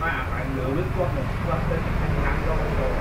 mà phải lựa nước con một con tên thành năm con rồi.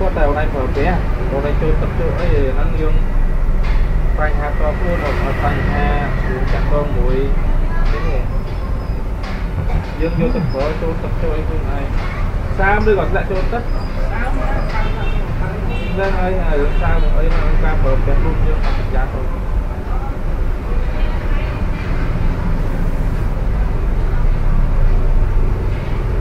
Tôi gọi lại cho tất nên ấy là sao ấy là ca bờ đẹp luôn chứ không được giá thôi.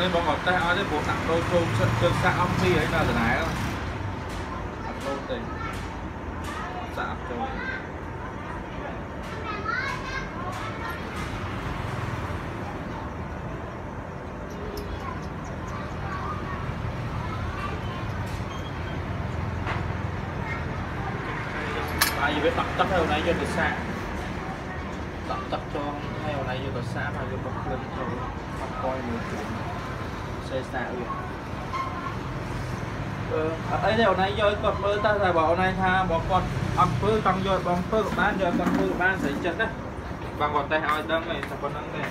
Nên bọn ngọt ta nói đến bộ tặng đôi trôn chân xa ông đi ấy là lần này không? Tặng đôi tình dạ rồi. Tại vì phải tặng tất hồi nãy vô từ xa. Tặng tất cho hồi nãy vô từ xa mà vô bọc lên thôi. Không coi nhiều chuyện xe xa vậy. Ở đây điều này rồi còn mơ ta là bỏ này tha bỏ con ẩm phư tăng rồi bóng phư của ban rồi con phư của ban sẽ chật đấy bằng gọt tay hỏi đâm này thật con đâm này